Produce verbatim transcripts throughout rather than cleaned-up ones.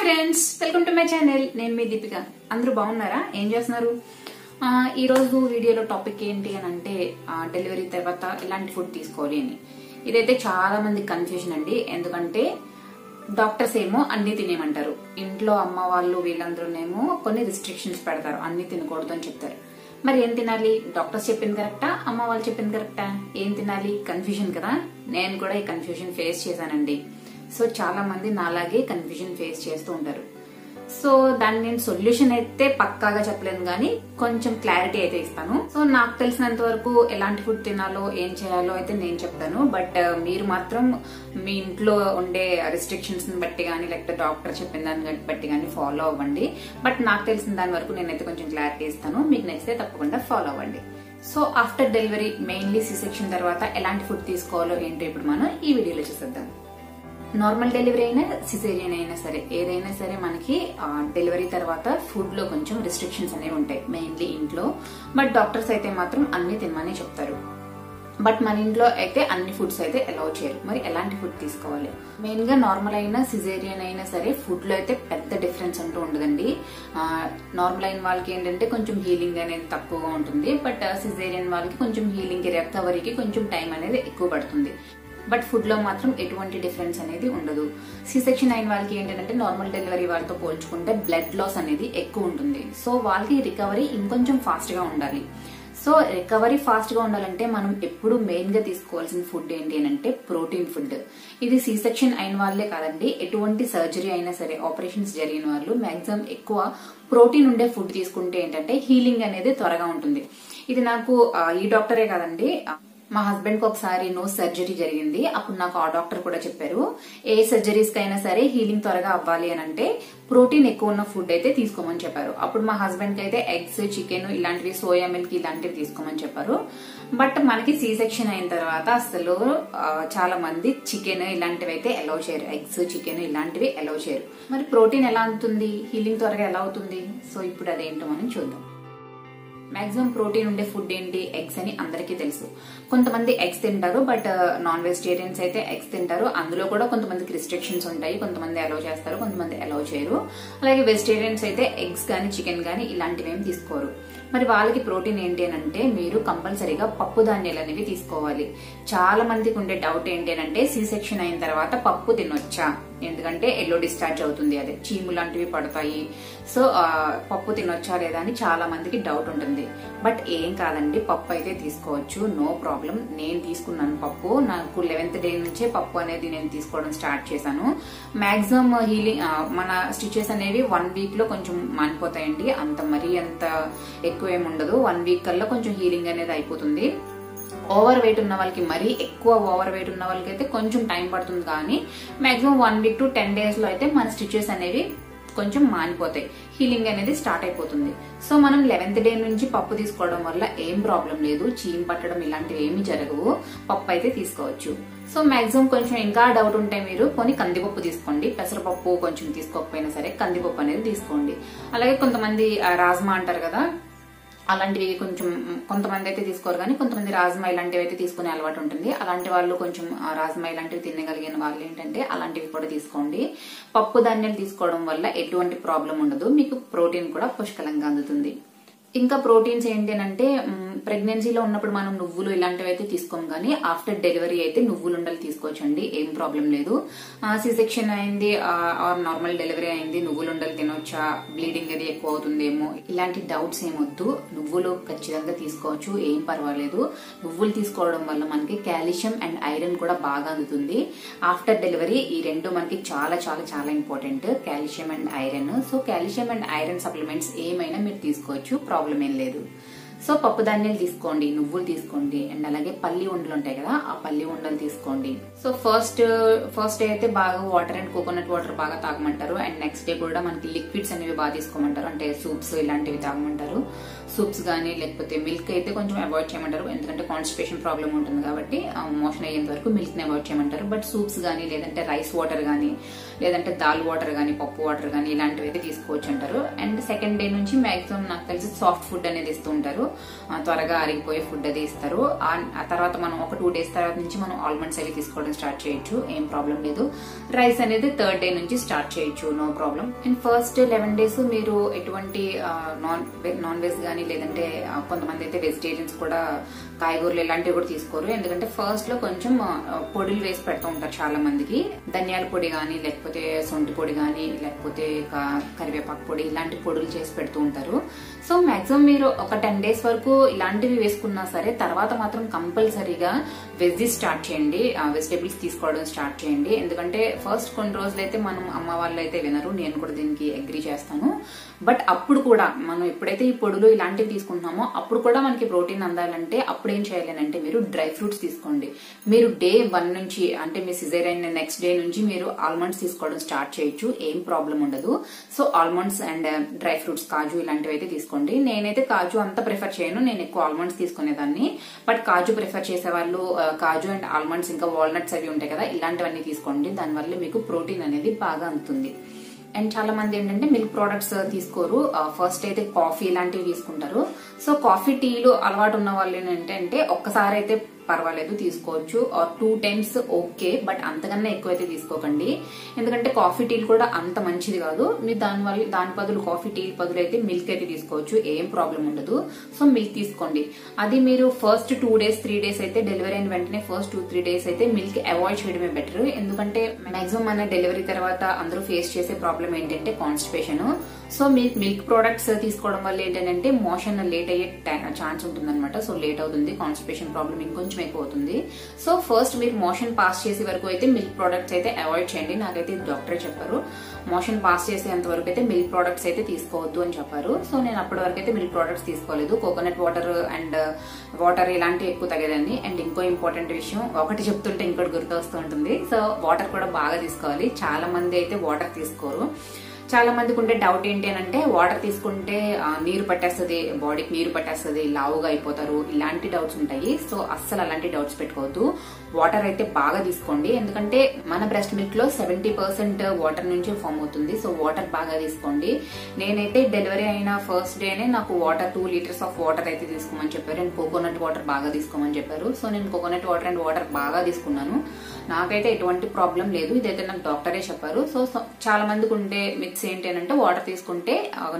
Hi friends, welcome to my channel. I am Deepika. Andru bagunnara em chestunaru ee roju video lo topic enti anante delivery tarvata ilanti food teeskovali ani. Idaithe chaala mandi confusion andi endukante doctors emo anni tinemantaru. Intlo amma vallu veellandrunemo konni restrictions pedtaru anni tinakoddu ani cheptaru. Mari em tinali doctors cheppindi correcta amma vallu cheppindi correcta em tinali confusion kada nenu kuda ee confusion face chesanandi. So చాలా మంది నాలాగే confusion face చేస్తూ ఉంటారు. So దాన్ని నేను solution అయితే పక్కాగా చెప్పలేను కానీ కొంచెం క్లారిటీ అయితే ఇస్తాను. సో నాకు తెలిసినంత వరకు ఎలాంటి ఫుడ్ తినాలో ఏం చేయాలో అయితే నేను చెప్తాను. బట్ మీరు మాత్రం మీ ఇంట్లో ఉండే రిస్ట్రిక్షన్స్ ని బట్టి కానీ లేకపోతే డాక్టర్ చెప్పిన దాన్ని బట్టి కానీ ఫాలో అవ్వండి. బట్ నాకు తెలిసిన దాని వరకు నేనైతే కొంచెం క్లారిటీ ఇస్తాను, మీకు నచ్చితే తప్పకుండా ఫాలో అవ్వండి. So after delivery mainly C section తర్వాత ఎలాంటి ఫుడ్ తీసుకోవాలో ఏంటో ఇప్పుడు మనం ఈ వీడియోలో చూసేద్దాం. నార్మల్ డెలివరీ అయినా సిజేరియన్ అయినా సరే ఏదైనా సరే మనకి డెలివరీ తర్వాత ఫుడ్ లో కొంచెం రిస్ట్రిక్షన్స్ అనేవి ఉంటాయి, మెయిన్లీ ఇంట్లో. బట్ డాక్టర్స్ అయితే మాత్రం అన్ని తినమని చెప్తారు. బట్ మన ఇంట్లో అయితే అన్ని ఫుడ్స్ అయితే అలౌ చేయరు. మరి ఎలాంటి ఫుడ్ తీసుకోవాలి? మెయిన్ గా నార్మల్ అయినా సిజేరియన్ అయినా సరే ఫుడ్ లో అయితే పెద్ద డిఫరెన్స్ అంటూ ఉండదండి. నార్మల్ అయిన వాళ్ళకి ఏంటంటే కొంచెం హీలింగ్ అనేది తక్కువగా ఉంటుంది. బట్ సిజేరియన్ వాళ్ళకి కొంచెం హీలింగ్ రికవరీకి కొంచెం టైం అనేది ఎక్కువ పడుతుంది. బట్ ఫుడ్ లో మాత్రం ఎటువంటి డిఫరెన్స్ అనేది ఉండదు. సి సెక్షన్ అయిన వాళ్ళకి ఏంటంటే నార్మల్ డెలివరీ వాళ్ళతో పోల్చుకుంటే బ్లడ్ లాస్ అనేది ఎక్కువ ఉంటుంది. సో వాళ్ళకి రికవరీ ఇంకొంచెం ఫాస్ట్ గా ఉండాలి. సో రికవరీ ఫాస్ట్ గా ఉండాలంటే మనం ఎప్పుడు మెయిన్ గా తీసుకోవాల్సిన ఫుడ్ ఏంటి అంటే ప్రోటీన్ ఫుడ్. ఇది సి సెక్షన్ అయిన వాళ్ళే కాదండి, ఎటువంటి సర్జరీ అయినా సరే ఆపరేషన్స్ జరిగిన వాళ్ళు మాక్సిమం ఎక్కువ ప్రోటీన్ ఉండే ఫుడ్ తీసుకుంటే ఏంటంటే హీలింగ్ అనేది త్వరగా ఉంటుంది. ఇది నాకు ఈ డాక్టరే కాదండి, మా హస్బెండ్ కు ఒకసారి నోస్ సర్జరీ జరిగింది. అప్పుడు నాకు ఆ డాక్టర్ కూడా చెప్పారు, ఏ సర్జరీస్ కైనా సరే హీలింగ్ త్వరగా అవ్వాలి అని అంటే ప్రోటీన్ ఎక్కువ ఉన్న ఫుడ్ అయితే తీసుకోమని చెప్పారు. అప్పుడు మా హస్బెండ్ కి అయితే ఎగ్స్, చికెన్ ఇలాంటివి, సోయా మిల్క్ ఇలాంటివి తీసుకోమని చెప్పారు. బట్ మనకి సి సెక్షన్ అయిన తర్వాత అసలు చాలా మంది చికెన్ ఇలాంటివి అయితే అలౌ చేయరు, ఎగ్స్ చికెన్ ఇలాంటివి అలౌ చేయరు. మరి ప్రోటీన్ ఎలా అవుతుంది, హీలింగ్ త్వరగా ఎలా అవుతుంది? సో ఇప్పుడు అదేంటో మనం చూద్దాం. మాక్సిమం ప్రోటీన్ ఉండే ఫుడ్ ఏంటి? ఎగ్స్ అని అందరికీ తెలుసు. కొంతమంది ఎగ్స్ తింటారు, బట్ నాన్ వెజిటేరియన్స్ అయితే ఎగ్స్ తింటారు. అందులో కూడా కొంతమందికి రిస్ట్రిక్షన్స్ ఉంటాయి, కొంతమంది అలౌ చేస్తారు, కొంతమంది అలౌ చేయరు. అలాగే వెజిటేరియన్స్ అయితే ఎగ్స్ కానీ చికెన్ కానీ ఇలాంటివి ఏమి తీసుకోరు. మరి వాళ్ళకి ప్రోటీన్ ఏంటి అని అంటే మీరు కంపల్సరీగా పప్పు ధాన్యాలు అనేవి తీసుకోవాలి. చాలా మందికి ఉండే డౌట్ ఏంటి అని అంటే సి సెక్షన్ అయిన తర్వాత పప్పు తినొచ్చా, ఎందుకంటే ఎల్లో డిశ్చార్జ్ అవుతుంది, అదే చీము లాంటివి పడతాయి. సో పప్పు తినొచ్చా లేదా అని చాలా మందికి డౌట్ ఉంటుంది. బట్ ఏం కాదండి, పప్పు అయితే తీసుకోవచ్చు, నో ప్రాబ్లం. నేను తీసుకున్నాను పప్పు. నాకు లెవెన్త్ డే నుంచే పప్పు అనేది నేను తీసుకోవడం స్టార్ట్ చేశాను. మాక్సిమం హీలింగ్ మన స్టిచెస్ అనేవి వన్ వీక్ లో కొంచెం మానిపోతాయండి. అంత మరీ అంత ఎక్కువ ఏమి ఉండదు, వన్ వీక్ కల్లా కొంచెం హీలింగ్ అనేది అయిపోతుంది. ఓవర్ వెయిట్ ఉన్న వాళ్ళకి, మరీ ఎక్కువ ఓవర్ వెయిట్ ఉన్న వాళ్ళకి అయితే కొంచెం టైం పడుతుంది, కానీ maximum one week to ten days లో అయితే మన స్టిచెస్ అనేవి కొంచెం మానిపోతాయి, హీలింగ్ అనేది స్టార్ట్ అయిపోతుంది. సో మనం లెవెన్త్ డే నుంచి పప్పు తీసుకోవడం వల్ల ఏం ప్రాబ్లం లేదు, చీమ్ పట్టడం ఇలాంటివి ఏమి జరగవు, పప్పు అయితే తీసుకోవచ్చు. సో మాక్సిమం కొంచెం ఇంకా డౌట్ ఉంటే మీరు కొన్ని కందిపప్పు తీసుకోండి, పెసరపప్పు కొంచెం తీసుకోకపోయినా సరే కందిపప్పు అనేది తీసుకోండి. అలాగే కొంతమంది రాజ్మా అంటారు కదా, అలాంటివి కొంచెం కొంతమంది అయితే తీసుకోరు, కానీ కొంతమంది రాజ్మా ఇలాంటివి అయితే తీసుకునే అలవాటు ఉంటుంది. అలాంటి వాళ్ళు కొంచెం రాజ్మా ఇలాంటివి తినగలిగిన వాళ్ళు ఏంటంటే అలాంటివి కూడా తీసుకోండి. పప్పు ధాన్యాలు తీసుకోవడం వల్ల ఎటువంటి ప్రాబ్లం ఉండదు, మీకు ప్రోటీన్ కూడా పుష్కలంగా అందుతుంది. ఇంకా ప్రోటీన్స్ ఏంటి అంటే ప్రెగ్నెన్సీలో ఉన్నప్పుడు మనం నువ్వులు ఇలాంటివి అయితే తీసుకోం, కానీ ఆఫ్టర్ డెలివరీ అయితే నువ్వులు ఉండలు తీసుకోవచ్చండి, ఏం ప్రాబ్లం లేదు. సి సెక్షన్ అయింది ఆర్ నార్మల్ డెలివరీ అయింది, నువ్వులు ఉండలు తినొచ్చా, బ్లీడింగ్ అది ఎక్కువ అవుతుందేమో ఇలాంటి డౌట్స్ ఏమొద్దు. నువ్వులు ఖచ్చితంగా తీసుకోవచ్చు, ఏం పర్వాలేదు. నువ్వులు తీసుకోవడం వల్ల మనకి కాల్షియం అండ్ ఐరన్ కూడా బాగా అందుతుంది. ఆఫ్టర్ డెలివరీ ఈ రెండు మనకి చాలా చాలా చాలా important, calcium and iron. So calcium and iron supplements ఏమైనా మీరు తీసుకోవచ్చు, ప్రాబ్లం ఏం లేదు. సో పప్పు ధాన్యాలు తీసుకోండి, నువ్వులు తీసుకోండి, అండ్ అలాగే పల్లి ఉండలు ఉంటాయి కదా, ఆ పల్లి ఉండలు తీసుకోండి. సో ఫస్ట్ ఫస్ట్ డే అయితే బాగా వాటర్ అండ్ కోకోనట్ వాటర్ బాగా తాగమంటారు. అండ్ నెక్స్ట్ డే కూడా మనకి లిక్విడ్స్ అనేవి బాగా తీసుకోమంటారు, అంటే సూప్స్ ఇలాంటివి తాగమంటారు. సూప్స్ కానీ లేకపోతే మిల్క్ అయితే కొంచెం అవాయిడ్ చేయమంటారు, ఎందుకంటే కాన్స్టిపేషన్ ప్రాబ్లం ఉంటుంది కాబట్టి మోషన్ అయ్యేంత వరకు మిల్క్ ని అవాయిడ్ చేయమంటారు. బట్ సూప్స్ కానీ లేదంటే రైస్ వాటర్ కానీ లేదంటే దాల్ వాటర్ కానీ పప్పు వాటర్ కానీ ఇలాంటివి అయితే తీసుకోవచ్చు అంటారు. అండ్ సెకండ్ డే నుంచి మాక్సిమం నాకు తెలిసి సాఫ్ట్ ఫుడ్ అనేది ఇస్తూ ఉంటారు. త్వరగా ఆరిగిపోయే ఫుడ్ అది ఇస్తారు. ఆ తర్వాత మనం ఒక టూ డేస్ తర్వాత నుంచి మనం ఆల్మండ్స్ అవి తీసుకోవడం స్టార్ట్ చేయొచ్చు, ఏం ప్రాబ్లం లేదు. రైస్ అనేది థర్డ్ డే నుంచి స్టార్ట్ చేయొచ్చు, no problem. And first eleven days మీరు ఎటువంటి నాన్ నాన్ వెజ్ కానీ లేదంటే కొంతమంది అయితే వెజిటేరియన్స్ కూడా కాయగూరలు ఇలాంటివి కూడా తీసుకోరు, ఎందుకంటే ఫస్ట్ లో కొంచెం పొడులు వేసి పెడుతూ ఉంటారు చాలా మందికి, ధనియాల పొడి కానీ లేకపోతే సొంటి పొడి కానీ లేకపోతే కరివేపాకు పొడి ఇలాంటి పొడులు చేసి పెడుతూ ఉంటారు. సో మాక్సిమం మీరు ఒక టెన్ డేస్ వరకు ఇలాంటివి వేసుకున్నా సరే తర్వాత మాత్రం కంపల్సరీగా వెజ్ స్టార్ట్ చేయండి, వెజిటేబుల్స్ తీసుకోవడం స్టార్ట్ చేయండి. ఎందుకంటే ఫస్ట్ కొన్ని రోజులైతే మనం అమ్మ వాళ్ళు అయితే వినరు, నేను కూడా దీనికి అగ్రీ చేస్తాను. బట్ అప్పుడు కూడా మనం ఎప్పుడైతే ఈ పొడులు ఇలాంటివి తీసుకుంటున్నామో అప్పుడు కూడా మనకి ప్రోటీన్ అందాలంటే అప్పుడు ఏం చేయాలంటే మీరు డ్రై ఫ్రూట్స్ తీసుకోండి. మీరు డే వన్ నుంచి అంటే మీ సిజేరియన్ నెక్స్ట్ డే నుంచి మీరు ఆల్మండ్స్ తీసుకోవడం స్టార్ట్ చేయొచ్చు, ఏం ప్రాబ్లం ఉండదు. So almonds and dry fruits కాజు ఇలాంటివి అయితే తీసుకోండి. నేనైతే కాజు అంత ప్రిఫర్ చేయను, నేను ఎక్కువ ఆల్మండ్స్ తీసుకునేదాన్ని. బట్ కాజు ప్రిఫర్ చేసే వాళ్ళు కాజు అండ్ ఆల్మండ్స్ ఇంకా వాల్నట్స్ అవి ఉంటాయి కదా, ఇలాంటివన్నీ తీసుకోండి, దానివల్ల మీకు ప్రోటీన్ అనేది బాగా అందుతుంది. అండ్ చాలా మంది ఏంటంటే మిల్క్ ప్రోడక్ట్స్ తీసుకోరు, ఫస్ట్ అయితే కాఫీ ఇలాంటివి తీసుకుంటారు. సో కాఫీ టీలు అలవాటు ఉన్న వాళ్ళు ఏంటంటే ఒక్కసారి అయితే పర్వాలేదు తీసుకోవచ్చు, or two times okay, but అంతకన్నా ఎక్కువైతే తీసుకోకండి. ఎందుకంటే కాఫీ టీలు కూడా అంత మంచిది కాదు, మీరు దానివల్ల దాని బదులు కాఫీ టీ బదులు అయితే మిల్క్ అయితే తీసుకోవచ్చు, ఏం ప్రాబ్లం ఉండదు. సో మిల్క్ తీసుకోండి. అది మీరు first two days three days అయితే డెలివరీ అయిన వెంటనే ఫస్ట్ టూ త్రీ డేస్ అయితే మిల్క్ అవాయిడ్ చేయడమే బెటర్. ఎందుకంటే మాక్సిమం మన డెలివరీ తర్వాత అందరూ ఫేస్ చేసే ప్రాబ్లం ఏంటంటే కాన్స్టిపేషన్. సో మీరు మిల్క్ ప్రోడక్ట్స్ తీసుకోవడం వల్ల ఏంటంటే మోషన్ లేట్ అయ్యే ఛాన్స్ ఉంటుంది అనమాట. సో లేట్ అవుతుంది, కాన్స్టిపేషన్ ప్రాబ్లం ఇంకొంచెం అయిపోతుంది. సో ఫస్ట్ మీరు మోషన్ పాస్ చేసే వరకు అయితే మిల్క్ ప్రోడక్ట్స్ అయితే అవాయిడ్ చేయండి. నాకైతే డాక్టరే చెప్పారు మోషన్ పాస్ చేసేంత వరకు అయితే మిల్క్ ప్రోడక్ట్స్ అయితే తీసుకోవద్దు అని చెప్పారు. సో నేను అప్పటి వరకు అయితే మిల్క్ ప్రోడక్ట్స్ తీసుకోలేదు, కోకోనట్ వాటర్ అండ్ వాటర్ ఇలాంటివి ఎక్కువ తాగేదాన్ని. అండ్ ఇంకో ఇంపార్టెంట్ విషయం, ఒకటి చెప్తుంటే ఇంకోటి గుర్తు వస్తూ ఉంటుంది. సో వాటర్ కూడా బాగా తీసుకోవాలి, చాలా మంది అయితే వాటర్ తీసుకోరు. చాలా మందికి ఉండే డౌట్ ఏంటి అంటే వాటర్ తీసుకుంటే నీరు పట్టేస్తుంది, బాడీకి నీరు పట్టేస్తుంది, లావుగా అయిపోతారు, ఇలాంటి డౌట్స్ ఉంటాయి. సో అస్సలు అలాంటి డౌట్స్ పెట్టుకోవద్దు, వాటర్ అయితే బాగా తీసుకోండి. ఎందుకంటే మన బ్రెస్ట్ మిల్క్ లో సెవెంటీ పర్సెంట్ వాటర్ నుంచి ఫామ్ అవుతుంది. సో వాటర్ బాగా తీసుకోండి. నేనైతే డెలివరీ అయిన ఫస్ట్ డేనే నాకు water two litres of water అయితే తీసుకోమని చెప్పారు, అండ్ కోకోనట్ వాటర్ బాగా తీసుకోమని చెప్పారు. సో నేను కోకోనట్ వాటర్ అండ్ వాటర్ బాగా తీసుకున్నాను, నాకైతే ఎటువంటి ప్రాబ్లం లేదు, ఇదైతే నాకు డాక్టరే చెప్పారు. సో చాలా మందికి ఉండే మిత్స్ ఏంటంటే వాటర్ తీసుకుంటే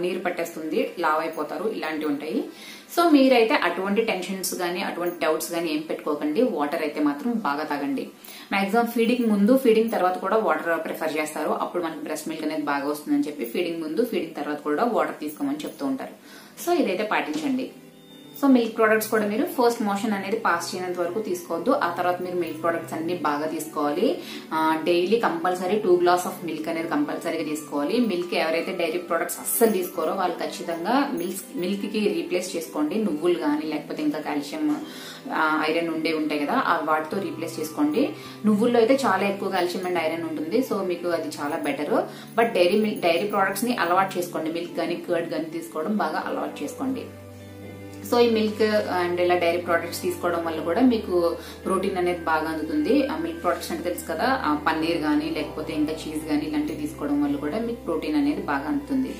నీరు పట్టేస్తుంది, లావ్ అయిపోతారు, ఇలాంటివి ఉంటాయి. సో మీరైతే అటువంటి టెన్షన్స్ కానీ అటువంటి డౌట్స్ కానీ ఏం పెట్టుకోకండి, వాటర్ అయితే మాత్రం బాగా తాగండి. మాక్సిమం ఫీడింగ్ ముందు ఫీడింగ్ తర్వాత కూడా వాటర్ ప్రిఫర్ చేస్తారు, అప్పుడు మనకి బ్రెస్ట్ మిల్క్ అనేది బాగా వస్తుందని చెప్పి ఫీడింగ్ ముందు ఫీడింగ్ తర్వాత కూడా వాటర్ తీసుకోమని చెప్తూ ఉంటారు. సో ఇదైతే పాటించండి. సో మిల్క్ ప్రోడక్ట్స్ కూడా మీరు ఫస్ట్ మోషన్ అనేది పాస్ చేయనంత వరకు తీసుకోవద్దు, ఆ తర్వాత మీరు మిల్క్ ప్రోడక్ట్స్ అన్ని బాగా తీసుకోవాలి. Daily compulsory two glass of milk అనేది కంపల్సరీగా తీసుకోవాలి. మిల్క్ ఎవరైతే డైరీ ప్రోడక్ట్స్ అస్సలు తీసుకోరో వాళ్ళు ఖచ్చితంగా మిల్క్ మిల్క్ కి రీప్లేస్ చేసుకోండి, నువ్వులు కానీ లేకపోతే ఇంకా కాల్షియం ఐరన్ ఉండే ఉంటాయి కదా వాటితో రీప్లేస్ చేసుకోండి. నువ్వుల్లో అయితే చాలా ఎక్కువ కాల్షియం అండ్ ఐరన్ ఉంటుంది, సో మీకు అది చాలా better. But dairy milk dairy products ని అలవాటు చేసుకోండి, మిల్క్ కానీ కర్డ్ కానీ తీసుకోవడం బాగా అలవాటు చేసుకోండి. సో ఈ మిల్క్ అండ్ ఇలా డైరీ ప్రోడక్ట్స్ తీసుకోవడం వల్ల కూడా మీకు ప్రోటీన్ అనేది బాగా అందుతుంది. మిల్క్ ప్రోడక్ట్స్ అంటే తెలుసు కదా, పన్నీర్ కానీ లేకపోతే ఇంకా చీజ్ కానీ ఇలాంటివి తీసుకోవడం వల్ల కూడా మీకు ప్రోటీన్ అనేది బాగా అందుతుంది.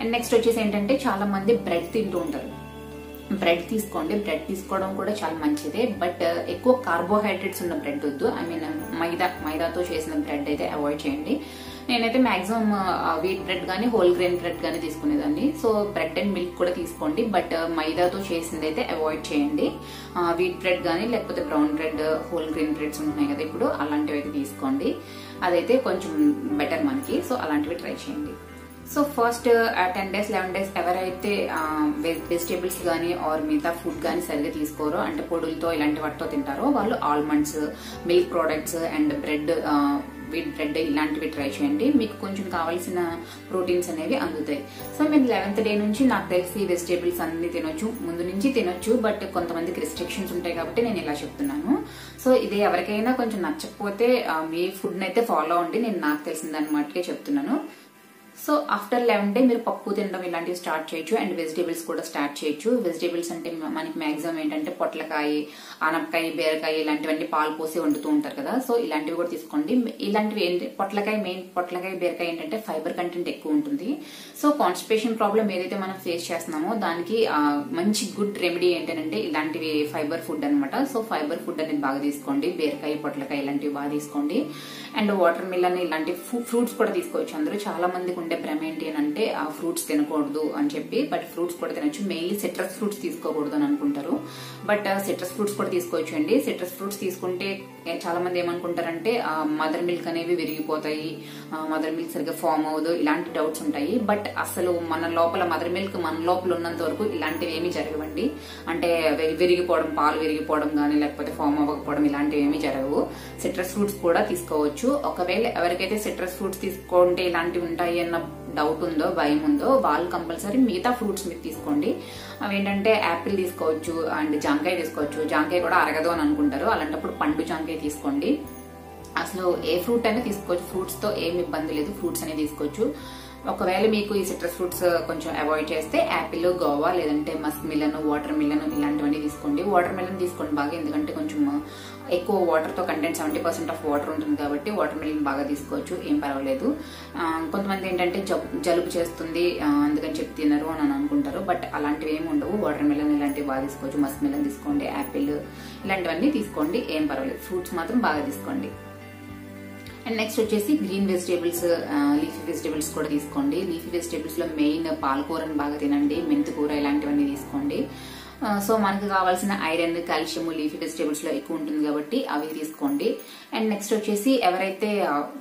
అండ్ నెక్స్ట్ వచ్చేసి ఏంటంటే చాలా మంది బ్రెడ్ తింటూ ఉంటారు, బ్రెడ్ తీసుకోండి. బ్రెడ్ తీసుకోవడం కూడా చాలా మంచిదే, బట్ ఎక్కువ కార్బోహైడ్రేట్స్ ఉన్న బ్రెడ్ వద్దు, ఐ మీన్ మైదా మైదాతో చేసిన బ్రెడ్ అయితే అవాయిడ్ చేయండి. నేనైతే మాక్సిమం వీట్ బ్రెడ్ కానీ హోల్ గ్రెయిన్ బ్రెడ్ కానీ తీసుకునేదాన్ని. సో బ్రెడ్ అండ్ మిల్క్ కూడా తీసుకోండి, బట్ మైదాతో చేసింది అయితే అవాయిడ్ చేయండి. వీట్ బ్రెడ్ కానీ లేకపోతే brown bread whole grain breads ఉంటున్నాయి కదా ఇప్పుడు, అలాంటివి అయితే తీసుకోండి, అదైతే కొంచెం బెటర్ మనకి. సో అలాంటివి ట్రై చేయండి. So first ten days eleven days ఎవరైతే వెజిటేబుల్స్ కానీ ఆర్ మిగతా ఫుడ్ కానీ సరిగ్గా తీసుకోరో అంటే పొడులతో ఇలాంటి వాటితో తింటారో వాళ్ళు almonds, milk products and bread wheat bread ఇలాంటివి ట్రై చేయండి, మీకు కొంచెం కావాల్సిన ప్రోటీన్స్ అనేవి అందుతాయి. సో మీరు లెవెన్త్ డే నుంచి నాకు తెలిసి వెజిటేబుల్స్ అన్ని తినొచ్చు, ముందు నుంచి తినొచ్చు, బట్ కొంతమందికి రెస్ట్రిక్షన్స్ ఉంటాయి కాబట్టి నేను ఇలా చెప్తున్నాను. సో ఇది ఎవరికైనా కొంచెం నచ్చకపోతే మీ ఫుడ్ అయితే ఫాలో అవ్వండి, నేను నాకు తెలిసిన దాన్ని మట్టుకే చెప్తున్నాను. So after eleventh day మీరు పప్పు తినడం ఇలాంటివి స్టార్ట్ చేయొచ్చు అండ్ వెజిటేబుల్స్ కూడా స్టార్ట్ చేయొచ్చు. వెజిటేబుల్స్ అంటే మనకి మాక్సిమం ఏంటంటే పొట్లకాయ, ఆనపకాయ, బీరకాయ ఇలాంటివన్నీ పాలు పోసి వండుతూ ఉంటారు కదా, సో ఇలాంటివి కూడా తీసుకోండి. ఇలాంటివి ఏంటి పొట్లకాయ, మెయిన్ పొట్లకాయ బీరకాయ ఏంటంటే ఫైబర్ కంటెంట్ ఎక్కువ ఉంటుంది. సో కాన్స్టిపేషన్ ప్రాబ్లం ఏదైతే మనం ఫేస్ చేస్తున్నామో దానికి మంచి గుడ్ రెమెడీ ఏంటంటే ఇలాంటివి ఫైబర్ ఫుడ్ అనమాట. సో ఫైబర్ ఫుడ్ అనేది బాగా తీసుకోండి, బీరకాయ పొట్లకాయ ఇలాంటివి బాగా తీసుకోండి అండ్ వాటర్ మిలన్ ఇలాంటి ఫ్రూట్స్ కూడా తీసుకోవచ్చు. అందరూ చాలా మందికి ఉండే భ్రమ ఏంటి అని అంటే ఆ ఫ్రూట్స్ తినకూడదు అని చెప్పి, బట్ ఫ్రూట్స్ కూడా తినచ్చు. మెయిన్లీ సిట్రస్ ఫ్రూట్స్ తీసుకోకూడదు అని అనుకుంటారు, బట్ సిట్రస్ ఫ్రూట్స్ కూడా తీసుకోవచ్చు అండి. సిట్రస్ ఫ్రూట్స్ తీసుకుంటే చాలా మంది ఏమనుకుంటారంటే మదర్ మిల్క్ అనేవి విరిగిపోతాయి, మదర్ మిల్క్ సరిగ్గా ఫామ్ అవ్వదు ఇలాంటి డౌట్స్ ఉంటాయి. బట్ అసలు మన లోపల మదర్ మిల్క్ మన లోపల ఉన్నంత వరకు ఇలాంటివి ఏమీ జరగవండి. అంటే విరిగిపోవడం, పాలు విరిగిపోవడం కానీ లేకపోతే ఫామ్ అవ్వకపోవడం ఇలాంటివి ఏమీ జరగవు. సిట్రస్ ఫ్రూట్స్ కూడా తీసుకోవచ్చు. ఒకవేళ ఎవరికైతే సిట్రస్ ఫ్రూట్స్ తీసుకుంటే ఇలాంటివి ఉంటాయి అన్న డౌట్ ఉందో, భయం ఉందో వాళ్ళు కంపల్సరీ మిగతా ఫ్రూట్స్ మీరు తీసుకోండి. అవి ఏంటంటే యాపిల్ తీసుకోవచ్చు అండ్ జాంకాయ తీసుకోవచ్చు. జాంకాయ కూడా అరగదు అని అనుకుంటారు, అలాంటప్పుడు పండు జాంకాయ తీసుకోండి. అసలు ఏ ఫ్రూట్ అయినా తీసుకోవచ్చు, ఫ్రూట్స్ తో ఏమి ఇబ్బంది లేదు, ఫ్రూట్స్ అనేది తీసుకోవచ్చు. ఒకవేళ మీకు ఈ సిట్రస్ ఫ్రూట్స్ కొంచెం అవాయిడ్ చేస్తే యాపిల్, గోవా లేదంటే మస్క్ మిలన్, వాటర్ మిలన్ ఇలాంటివన్నీ తీసుకోండి. వాటర్ మిలన్ తీసుకోండి బాగా, ఎందుకంటే కొంచెం ఎక్కువ వాటర్ తో content seventy percent of water ఉంటుంది కాబట్టి వాటర్ మిలన్ బాగా తీసుకోవచ్చు, ఏం పర్వాలేదు. కొంతమంది ఏంటంటే జలుబు చేస్తుంది అందుకని చెప్పి తినరు అని అనుకుంటారు, బట్ అలాంటివి ఏమి ఉండవు. వాటర్ మిలన్ ఇలాంటివి బాగా తీసుకోవచ్చు, మస్క్ మిలన్ తీసుకోండి, యాపిల్ ఇలాంటివన్నీ తీసుకోండి, ఏం పర్వాలేదు. ఫ్రూట్స్ మాత్రం బాగా తీసుకోండి. అండ్ నెక్స్ట్ వచ్చేసి గ్రీన్ వెజిటేబుల్స్, లీఫీ వెజిటేబుల్స్ కూడా తీసుకోండి. లీఫీ వెజిటేబుల్స్ లో మెయిన్ పాలకూరని బాగా తినండి, మెంతికూర ఇలాంటివన్నీ తీసుకోండి. సో మనకు కావాల్సిన ఐరన్, కాల్షియం లీఫీ వెజిటేబుల్స్ లో ఎక్కువ ఉంటుంది కాబట్టి అవి తీసుకోండి. అండ్ నెక్స్ట్ వచ్చేసి ఎవరైతే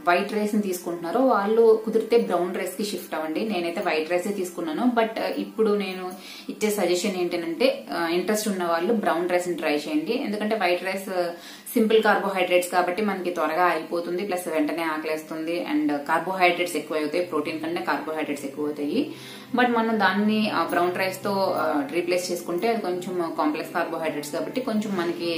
వైట్ రైస్ ని తీసుకుంటున్నారో వాళ్ళు కుదిరితే బ్రౌన్ రైస్ కి షిఫ్ట్ అవ్వండి. నేనైతే వైట్ రైస్ తీసుకున్నాను, బట్ ఇప్పుడు నేను ఇచ్చే సజెషన్ ఏంటంటే ఇంట్రెస్ట్ ఉన్న వాళ్ళు బ్రౌన్ రైస్ ని ట్రై చేయండి. ఎందుకంటే వైట్ రైస్ సింపుల్ కార్బోహైడ్రేట్స్ కాబట్టి మనకి త్వరగా అయిపోతుంది, ప్లస్ వెంటనే ఆకలేస్తుంది అండ్ కార్బోహైడ్రేట్స్ ఎక్కువ అవుతాయి, ప్రోటీన్ కంటే కార్బోహైడ్రేట్స్ ఎక్కువ అవుతాయి. బట్ మనం దాన్ని బ్రౌన్ రైస్ తో రీప్లేస్ చేసుకుంటే అది కొంచెం కాంప్లెక్స్ కార్బోహైడ్రేట్స్ కాబట్టి కొంచెం మనకి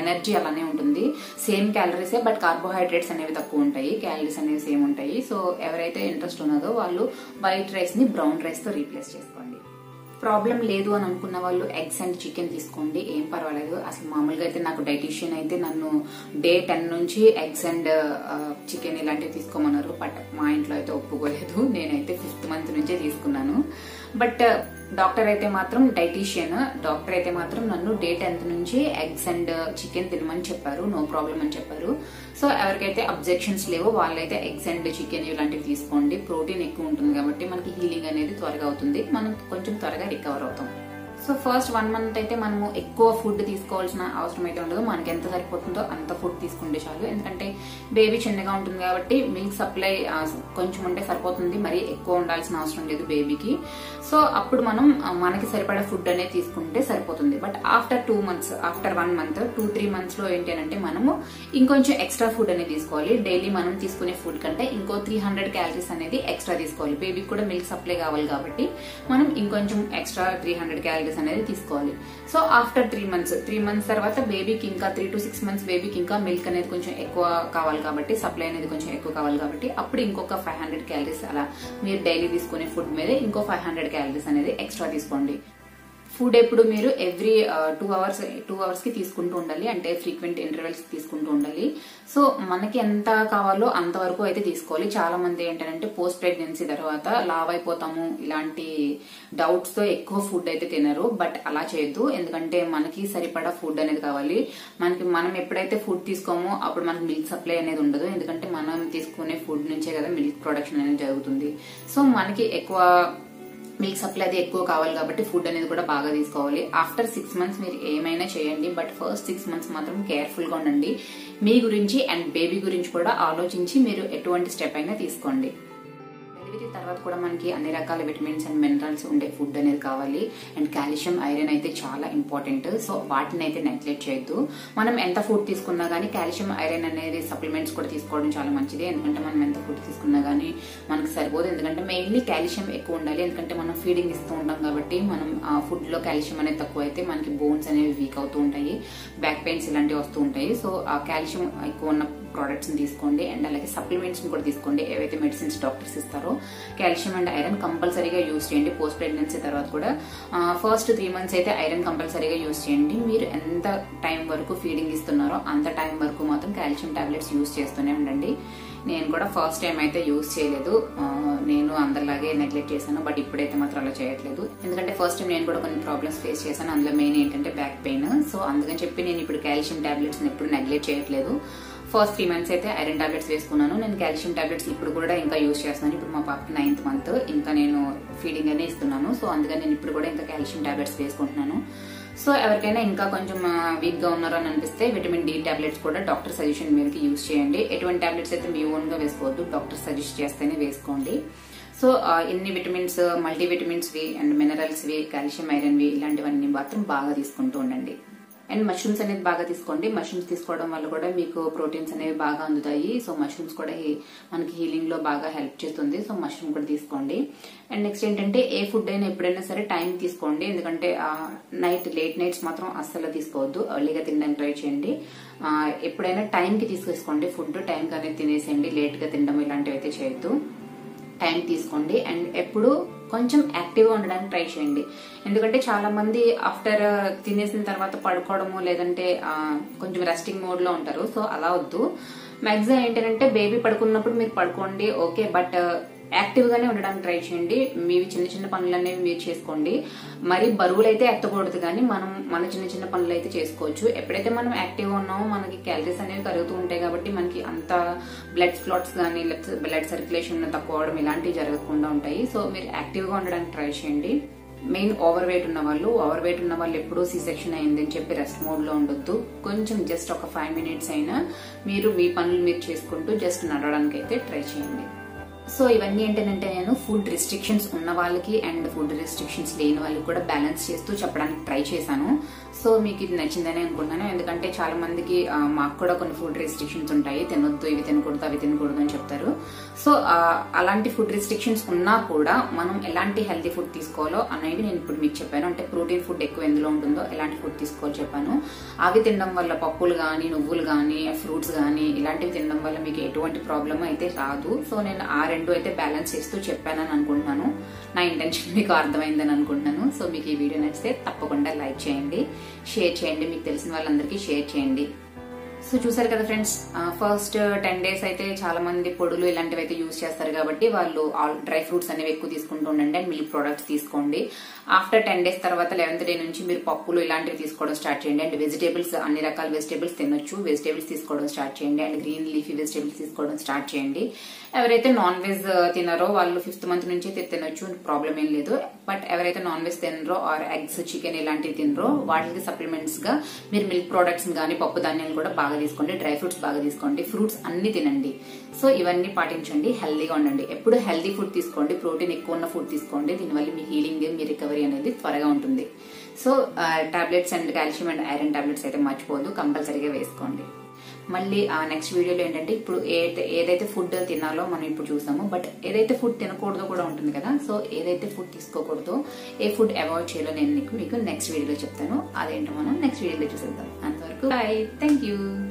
ఎనర్జీ అలానే ఉంటుంది. సేమ్ క్యాలరీసే బట్ కార్బోహైడ్రేట్స్ అనేవి తక్కువ ఉంటాయి, క్యాలరీస్ అనేవి సేమ్ ఉంటాయి. సో ఎవరైతే ఇంట్రెస్ట్ ఉన్నదో వాళ్ళు వైట్ రైస్ ని బ్రౌన్ రైస్ తో రీప్లేస్ చేసుకోండి. ప్రాబ్లం లేదు అని అనుకున్న వాళ్ళు ఎగ్స్ అండ్ చికెన్ తీసుకోండి, ఏం పర్వాలేదు. అసలు మామూలుగా అయితే నాకు డైటీషియన్ అయితే నన్ను డే టెన్ నుంచి ఎగ్స్ అండ్ చికెన్ ఇలాంటివి తీసుకోమన్నారు, బట్ మా ఇంట్లో అయితే ఒప్పుకోలేదు. నేనైతే ఫిఫ్త్ మంత్ నుంచే తీసుకున్నాను, బట్ డాక్టర్ అయితే మాత్రం డైటీషియన్ డాక్టర్ అయితే మాత్రం నన్ను డే టెన్త్ నుంచి ఎగ్స్ అండ్ చికెన్ తినమని చెప్పారు, నో ప్రాబ్లం అని చెప్పారు. సో ఎవరికైతే అబ్జెక్షన్స్ లేవో వాళ్ళైతే ఎగ్స్ అండ్ చికెన్ ఇలాంటివి తీసుకోండి. ప్రోటీన్ ఎక్కువ ఉంటుంది కాబట్టి మనకి హీలింగ్ అనేది త్వరగా అవుతుంది, మనం కొంచెం త్వరగా రికవర్ అవుతాం. సో ఫస్ట్ వన్ మంత్ అయితే మనము ఎక్కువ ఫుడ్ తీసుకోవాల్సిన అవసరం అయితే ఉండదు, మనకి ఎంత సరిపోతుందో అంత ఫుడ్ తీసుకుంటే చాలు. ఎందుకంటే బేబీ చిన్నగా ఉంటుంది కాబట్టి మిల్క్ సప్లై కొంచెం ఉంటే సరిపోతుంది, మరి ఎక్కువ ఉండాల్సిన అవసరం లేదు బేబీకి. సో అప్పుడు మనం మనకి సరిపడే ఫుడ్ అనేది తీసుకుంటే సరిపోతుంది. But after two months after one month two three months లో ఏంటి అంటే మనము ఇంకొంచెం ఎక్స్ట్రా ఫుడ్ అనేది తీసుకోవాలి. డైలీ మనం తీసుకునే ఫుడ్ కంటే ఇంకో త్రీ హండ్రెడ్ క్యాలరీస్ అనేది ఎక్స్ట్రా తీసుకోవాలి. బేబీకి కూడా మిల్క్ సప్లై కావాలి కాబట్టి మనం ఇంకొంచెం ఎక్స్ట్రా త్రీ హండ్రెడ్ క్యాలరీస్ అనేది తీసుకోవాలి. So after three months three months తర్వాత బేబీకి ఇంకా త్రీ టు సిక్స్ మంత్స్ బేబీకి ఇంకా మిల్క్ అనేది కొంచెం ఎక్కువ కావాలి కాబట్టి, సప్లై అనేది కొంచెం ఎక్కువ కావాలి కాబట్టి అప్పుడు ఇంకొక ఫైవ్ హండ్రెడ్ క్యాలరీస్ అలా మీరు డైలీ తీసుకునే ఫుడ్ మీద ఇంకో ఫైవ్ హండ్రెడ్ క్యాలరీస్ అనేది ఎక్స్ట్రా తీసుకోండి. ఫుడ్ ఎప్పుడు మీరు every two hours two hours కి తీసుకుంటూ ఉండాలి, అంటే ఫ్రీక్వెంట్ ఇంటర్వెల్స్ తీసుకుంటూ ఉండాలి. సో మనకి ఎంత కావాలో అంతవరకు అయితే తీసుకోవాలి. చాలా మంది ఏంటంటే పోస్ట్ ప్రెగ్నెన్సీ తర్వాత లావ్ అయిపోతాము ఇలాంటి డౌట్స్ తో ఎక్కువ ఫుడ్ అయితే తినరు, బట్ అలా చేయొద్దు. ఎందుకంటే మనకి సరిపడా ఫుడ్ అనేది కావాలి. మనకి మనం ఎప్పుడైతే ఫుడ్ తీసుకోమో అప్పుడు మనకి మిల్క్ సప్లై అనేది ఉండదు, ఎందుకంటే మనం తీసుకునే ఫుడ్ నుంచే కదా మిల్క్ ప్రొడక్షన్ అనేది జరుగుతుంది. సో మనకి ఎక్కువ మిల్క్ సప్లై అది ఎక్కువ కావాలి కాబట్టి ఫుడ్ అనేది కూడా బాగా తీసుకోవాలి. ఆఫ్టర్ సిక్స్ మంత్స్ మీరు ఏమైనా చేయండి, బట్ ఫస్ట్ సిక్స్ మంత్స్ మాత్రం కేర్ఫుల్ గా ఉండండి. మీ గురించి అండ్ బేబీ గురించి కూడా ఆలోచించి మీరు ఎటువంటి స్టెప్ అయినా తీసుకోండి. డెలివరీ తర్వాత కూడా మనకి అన్ని రకాల విటమిన్స్ అండ్ మినరల్స్ ఉండే ఫుడ్ అనేది కావాలి. అండ్ కాల్షియం, ఐరన్ అయితే చాలా ఇంపార్టెంట్, సో వాటిని అయితే నెగ్లెక్ట్ చేయొద్దు. మనం ఎంత ఫుడ్ తీసుకున్నా కానీ కాల్షియం, ఐరన్ అనేది సప్లిమెంట్స్ కూడా తీసుకోవడం చాలా మంచిది. ఎందుకంటే మనం ఎంత ఫుడ్ తీసుకున్నా కానీ మనకు సరిపోదు, ఎందుకంటే మెయిన్లీ కాల్షియం ఎక్కువ ఉండాలి. ఎందుకంటే మనం ఫీడింగ్ ఇస్తూ ఉంటాం కాబట్టి మనం ఫుడ్ లో కాల్షియం అనేది తక్కువ అయితే మనకి బోన్స్ అనేవి వీక్ అవుతూ ఉంటాయి, బ్యాక్ పెయిన్స్ ఇలాంటివి వస్తూ ఉంటాయి. సో ఆ కాల్షియం ఎక్కువ ఉన్న products and alage supplements ni kuda teesukondi evaithe medicines doctors istaro calcium and iron compulsory ga use cheyandi post pregnancy tarvata kuda first three months aithe iron compulsory ga use cheyandi meer enta time varaku feeding istunnaro anta time varaku matram calcium tablets use chestune undandi నేను కూడా first time అయితే use చేయలేదు నేను అందరిలాగే neglect చేశాను but ఇప్పుడైతే మాత్రం అలా చేయట్లేదు ఎందుకంటే ఫస్ట్ టైం నేను కూడా కొన్ని ప్రాబ్లమ్స్ ఫేస్ చేశాను అందులో మెయిన్ ఏంటంటే బ్యాక్ పెయిన్ సో అందుకని చెప్పి నేను ఇప్పుడు కాల్షియం టాబ్లెట్స్ ని ఎప్పుడు నెగ్లెక్ట్ చేయట్లేదు ఫస్ట్ త్రీ మంత్స్ అయితే ఐరన్ టాబ్లెట్స్ వేసుకున్నాను నేను కాల్షియం టాబ్లెట్స్ ఇప్పుడు కూడా ఇంకా యూస్ చేస్తున్నాను ఇప్పుడు మా పాపకి నైన్త్ మంత్ ఇంకా నేను ఫీడింగ్ అనే ఇస్తున్నాను సో అందుకని నేను ఇప్పుడు కూడా ఇంకా కాల్షియం టాబ్లెట్స్ వేసుకుంటున్నాను సో ఎవరికైనా ఇంకా కొంచెం వీక్గా ఉన్నారని అనిపిస్తే విటమిన్ డి టాబ్లెట్స్ కూడా డాక్టర్ సజెషన్ మీదకి యూజ్ చేయండి ఎటువంటి టాబ్లెట్స్ అయితే మీ ఓన్గా వేసుకోవద్దు డాక్టర్ సజెస్ట్ చేస్తేనే వేసుకోండి సో ఇన్ని విటమిన్స్ మల్టీవిటమిన్స్వి అండ్ మినరల్స్వి కాల్షియం ఐరన్వి ఇలాంటివన్నీ మాత్రం బాగా తీసుకుంటూ ఉండండి అండ్ మష్రూమ్స్ అనేది బాగా తీసుకోండి మష్రూమ్స్ తీసుకోవడం వల్ల కూడా మీకు ప్రోటీన్స్ అనేవి బాగా అందుతాయి సో మష్రూమ్స్ కూడా మనకి హీలింగ్ లో బాగా హెల్ప్ చేస్తుంది సో మష్రూమ్ కూడా తీసుకోండి అండ్ నెక్స్ట్ ఏంటంటే ఏ ఫుడ్ అయినా ఎప్పుడైనా సరే టైం తీసుకోండి ఎందుకంటే నైట్ లేట్ నైట్స్ మాత్రం అస్సలు తీసుకోవద్దు ఎర్లీగా తినడానికి ట్రై చేయండి ఎప్పుడైనా టైంకి తీసుకోండి ఫుడ్ టైంకి అనేది తినేసేయండి లేట్ గా తినడం ఇలాంటివి అయితే చేయొద్దు టైం తీసుకోండి అండ్ ఎప్పుడు కొంచెం యాక్టివ్గా ఉండడానికి ట్రై చేయండి ఎందుకంటే చాలా మంది ఆఫ్టర్ తినేసిన తర్వాత పడుకోవడము లేదంటే కొంచెం రెస్టింగ్ మోడ్ లో ఉంటారు సో అలా వద్దు మ్యాక్సిమం ఏంటంటే బేబీ పడుకున్నప్పుడు మీరు పడుకోండి ఓకే బట్ యాక్టివ్ గానే ఉండడానికి ట్రై చేయండి మీ చిన్న చిన్న పనులు అనేవి మీరు చేసుకోండి మరి బరువులు అయితే ఎత్తకూడదు కానీ మనం మన చిన్న చిన్న పనులు అయితే చేసుకోవచ్చు ఎప్పుడైతే మనం యాక్టివ్ ఉన్నామో మనకి క్యాలరీస్ అనేవి కరుగుతూ ఉంటాయి కాబట్టి మనకి అంత బ్లడ్ క్లాట్స్ కానీ లేకపోతే బ్లడ్ సర్క్యులేషన్ తక్కువ అవడం ఇలాంటివి జరగకుండా ఉంటాయి సో మీరు యాక్టివ్ గా ఉండడానికి ట్రై చేయండి మెయిన్ ఓవర్ వెయిట్ ఉన్న వాళ్ళు ఓవర్ వెయిట్ ఉన్న వాళ్ళు ఎప్పుడూ సి సెక్షన్ అయిందని చెప్పి రెస్ట్ మోడ్ లో ఉండొద్దు కొంచెం జస్ట్ ఒక ఫైవ్ మినిట్స్ అయినా మీరు మీ పనులు మీరు చేసుకుంటూ జస్ట్ నడవడానికి అయితే ట్రై చేయండి సో ఇవన్నీ ఏంటంటే నేను ఫుడ్ రిస్ట్రిక్షన్స్ ఉన్న వాళ్ళకి అండ్ ఫుడ్ రిస్ట్రిక్షన్స్ లేని వాళ్ళకి కూడా బ్యాలెన్స్ చేస్తూ చెప్పడానికి ట్రై చేశాను సో మీకు ఇది నచ్చిందని అనుకుంటున్నాను ఎందుకంటే చాలా మందికి మాకు కూడా కొన్ని ఫుడ్ రిస్ట్రిక్షన్స్ ఉంటాయి తినొద్దు ఇవి తినకూడదు అవి తినకూడదు అని చెప్తారు సో అలాంటి ఫుడ్ రిస్ట్రిక్షన్స్ ఉన్నా కూడా మనం ఎలాంటి హెల్తీ ఫుడ్ తీసుకోవాలో అనేది నేను ఇప్పుడు మీకు చెప్పాను అంటే ప్రోటీన్ ఫుడ్ ఎక్కువ ఎందులో ఉంటుందో ఎలాంటి ఫుడ్ తీసుకోవాలో చెప్పాను అవి తినడం వల్ల పప్పులు కానీ నువ్వులు కానీ ఫ్రూట్స్ కానీ ఇలాంటివి తినడం వల్ల మీకు ఎటువంటి ప్రాబ్లం అయితే రాదు సో నేను ఆ రెండు అయితే బ్యాలెన్స్ చేస్తూ చెప్పానని అనుకుంటున్నాను నా ఇంటెన్షన్ మీకు అర్థమైందని అనుకుంటున్నాను సో మీకు ఈ వీడియో నచ్చితే తప్పకుండా లైక్ చేయండి షేర్ చేయండి మీకు తెలిసిన వాళ్ళందరికీ షేర్ చేయండి సో చూసారు కదా ఫ్రెండ్స్ ఫస్ట్ టెన్ డేస్ అయితే చాలా మంది పొడులు ఇలాంటివి అయితే యూజ్ చేస్తారు కాబట్టి వాళ్ళు డ్రై ఫ్రూట్స్ అనేవి ఎక్కువ తీసుకుంటూ ఉండండి అండ్ మిల్క్ ప్రొడక్ట్స్ తీసుకోండి ఆఫ్టర్ టెన్ డేస్ తర్వాత లెవెన్త్ డే నుంచి మీరు పప్పులు ఇలాంటివి తీసుకోవడం స్టార్ట్ చేయండి అండ్ వెజిటేబుల్స్ అన్ని రకాల వెజిటేబుల్స్ తినొచ్చు వెజిటేబుల్స్ తీసుకోవడం స్టార్ట్ చేయండి అండ్ గ్రీన్ లీఫీ వెజిటేబుల్స్ తీసుకోవడం స్టార్ట్ చేయండి ఎవరైతే నాన్ వెజ్ తినారో వాళ్ళు ఫిఫ్త్ మంత్ నుంచి తినొచ్చు ప్రాబ్లం ఏం లేదు బట్ ఎవరైతే నాన్ వెజ్ తినరో ఆర్ ఎగ్స్ చికెన్ ఇలాంటివి తినరో వాటికి సప్లిమెంట్స్ గా మీరు మిల్క్ ప్రొడక్ట్స్ కానీ పప్పు ధాన్యాలు కూడా బాగా తీసుకోండి డ్రై ఫ్రూట్స్ బాగా తీసుకోండి ఫ్రూట్స్ అన్ని తినండి సో ఇవన్నీ పాటించండి హెల్దీగా ఉండండి ఎప్పుడు హెల్దీ ఫుడ్ తీసుకోండి ప్రోటీన్ ఎక్కువ ఉన్న ఫుడ్ తీసుకోండి దీనివల్ల మీ హీలింగ్ మీ రికవరీ అనేది త్వరగా ఉంటుంది so tablets and calcium and iron tablets అయితే మర్చిపోదు కంపల్సరీగా వేసుకోండి మళ్ళీ ఆ నెక్స్ట్ వీడియోలో ఏంటంటే ఇప్పుడు ఏదైతే ఫుడ్ తినాలో మనం ఇప్పుడు చూసాము బట్ ఏదైతే ఫుడ్ తినకూడదో కూడా ఉంటుంది కదా సో ఏదైతే ఫుడ్ తీసుకోకూడదో ఏ ఫుడ్ అవాయిడ్ చేయాలో నేను మీకు నెక్స్ట్ వీడియోలో చెప్తాను అదేంటో మనం నెక్స్ట్ వీడియోలో చూసేద్దాం అంతవరకు బై థ్యాంక్ యూ